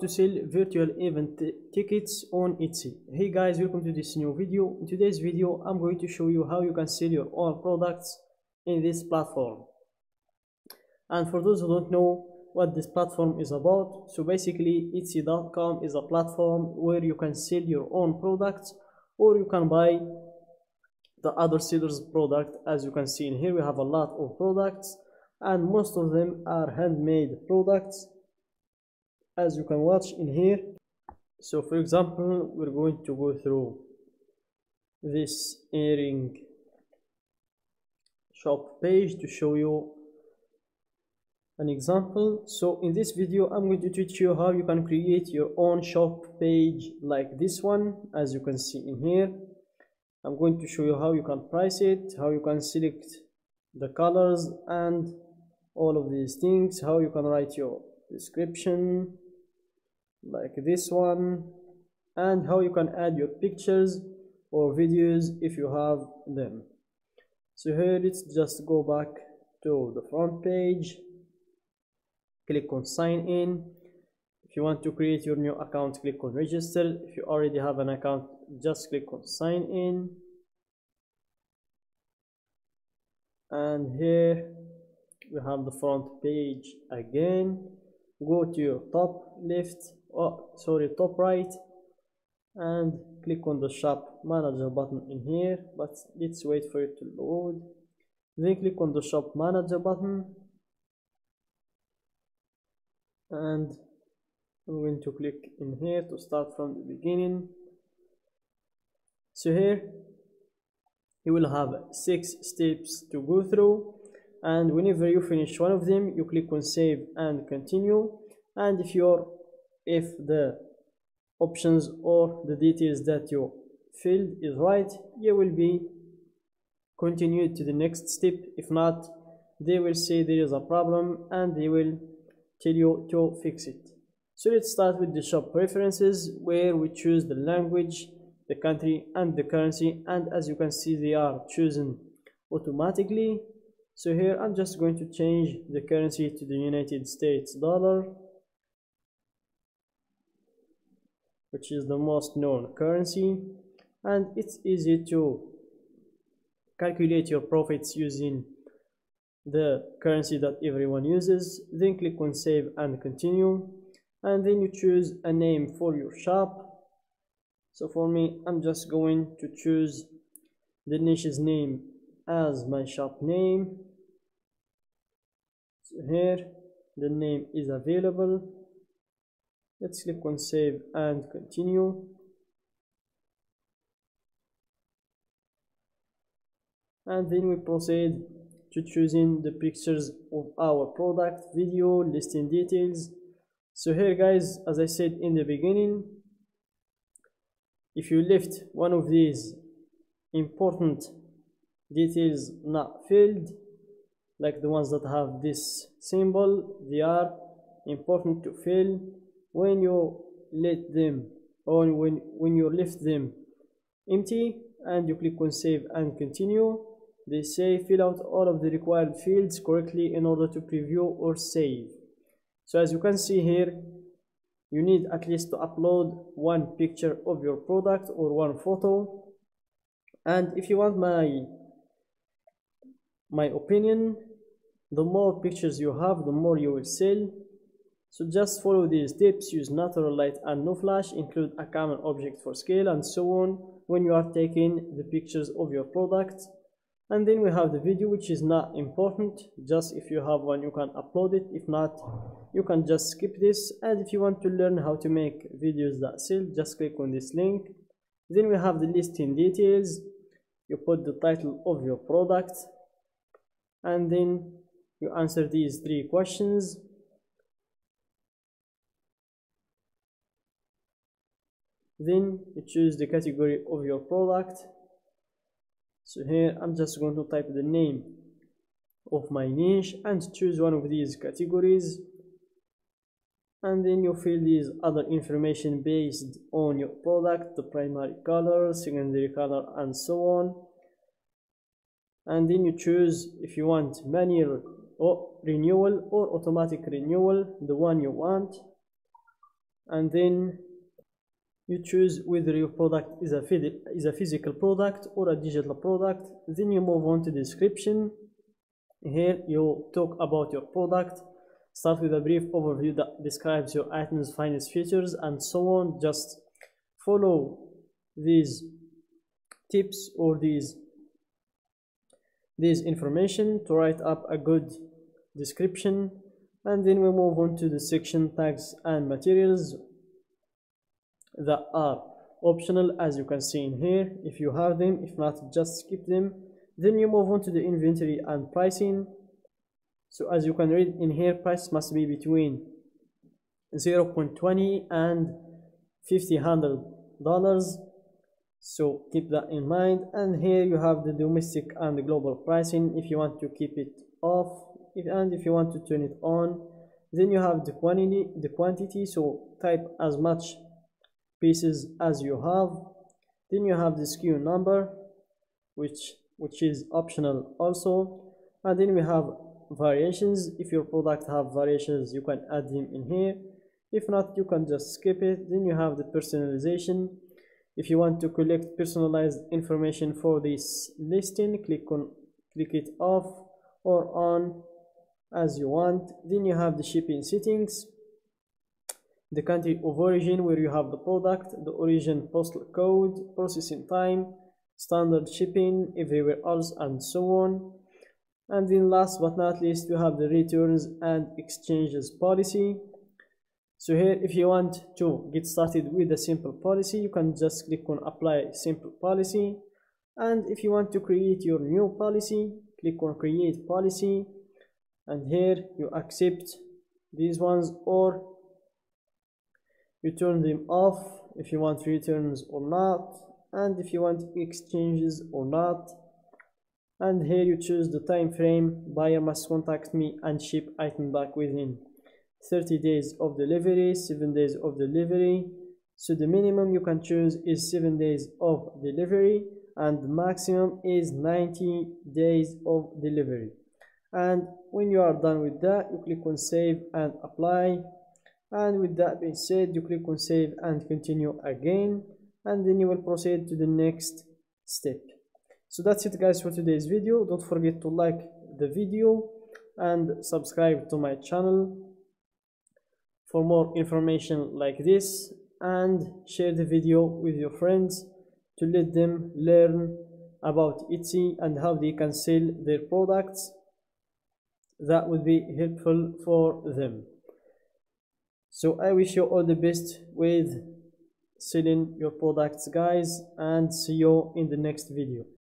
to sell virtual event tickets on Etsy. Hey guys, welcome to this new video. In today's video I'm going to show you how you can sell your own products in this platform. And for those who don't know what this platform is about, so basically Etsy.com is a platform where you can sell your own products, or you can buy the other sellers' product. As you can see in here, we have a lot of products and most of them are handmade products, as you can watch in here. So for example, we're going to go through this earring shop page to show you an example. So in this video I'm going to teach you how you can create your own shop page like this one, as you can see in here. I'm going to show you how you can price it, how you can select the colors and all of these things, how you can write your description like this one, and how you can add your pictures or videos if you have them. So here, let's just go back to the front page, click on sign in. If you want to create your new account, click on register. If you already have an account, just click on sign in. And here we have the front page again. Go to your top right and click on the shop manager button in here, but let's wait for it to load. Then click on the shop manager button, and I'm going to click in here to start from the beginning. So here you will have 6 steps to go through, and whenever you finish one of them you click on save and continue. And if the options or the details that you filled is right, you will be continued to the next step. If not, they will say there is a problem and they will tell you to fix it. So let's start with the shop preferences, where we choose the language, the country and the currency, and as you can see they are chosen automatically. So here I'm just going to change the currency to the United States dollar, which is the most known currency, and it's easy to calculate your profits using the currency that everyone uses. Then click on save and continue, and then you choose a name for your shop. So for me, I'm just going to choose the niche's name as my shop name. Here the name is available. Let's click on save and continue, and then we proceed to choosing the pictures of our product, video, listing details. So here guys, as I said in the beginning, if you left one of these important details not filled, like the ones that have this symbol, they are important to fill. When you let them, or when you left them empty and you click on save and continue, they say fill out all of the required fields correctly in order to preview or save. So as you can see here, you need at least to upload one picture of your product or one photo. And if you want my opinion, the more pictures you have, the more you will sell. So just follow these tips, use natural light and no flash, include a camera object for scale and so on when you are taking the pictures of your product. And then we have the video, which is not important. Just if you have one you can upload it, if not you can just skip this. And if you want to learn how to make videos that sell, just click on this link. Then we have the listing details. You put the title of your product, and then you answer these 3 questions. Then you choose the category of your product. So here I'm just going to type the name of my niche and choose one of these categories, and then you fill these other information based on your product, the primary color, secondary color and so on. And then you choose if you want manual or renewal or automatic renewal, the one you want. and then you choose whether your product is a physical product or a digital product. Then you move on to description. Here you talk about your product. Start with a brief overview that describes your item's finest features and so on. Just follow these tips or these information to write up a good description, and then we move on to the section tags and materials that are optional, as you can see in here, if you have them. If not, just skip them. Then you move on to the inventory and pricing. So as you can read in here, price must be between $0.20 and $1,500, so keep that in mind. And here you have the domestic and the global pricing if you want to keep it off, and if you want to turn it on. Then you have the quantity, so type as much pieces as you have. Then you have the SKU number, which is optional also. And then we have variations. If your product have variations, you can add them in here. If not, you can just skip it. Then you have the personalization. If you want to collect personalized information for this listing, click it off or on as you want. Then you have the shipping settings, the country of origin where you have the product, the origin postal code, processing time, standard shipping everywhere else, and so on. And then last but not least, you have the returns and exchanges policy. So here, if you want to get started with a simple policy, you can just click on apply simple policy. And if you want to create your new policy, click on create policy, and here you accept these ones or you turn them off if you want returns or not, and if you want exchanges or not. And here you choose the time frame, buyer must contact me and ship item back within 30 days of delivery, 7 days of delivery. So the minimum you can choose is 7 days of delivery, and the maximum is 90 days of delivery. And when you are done with that, you click on save and apply. And with that being said, you click on save and continue again, and then you will proceed to the next step. So that's it guys for today's video. Don't forget to like the video and subscribe to my channel for more information like this, and share the video with your friends to let them learn about Etsy and how they can sell their products. That would be helpful for them. So I wish you all the best with selling your products guys, and see you in the next video.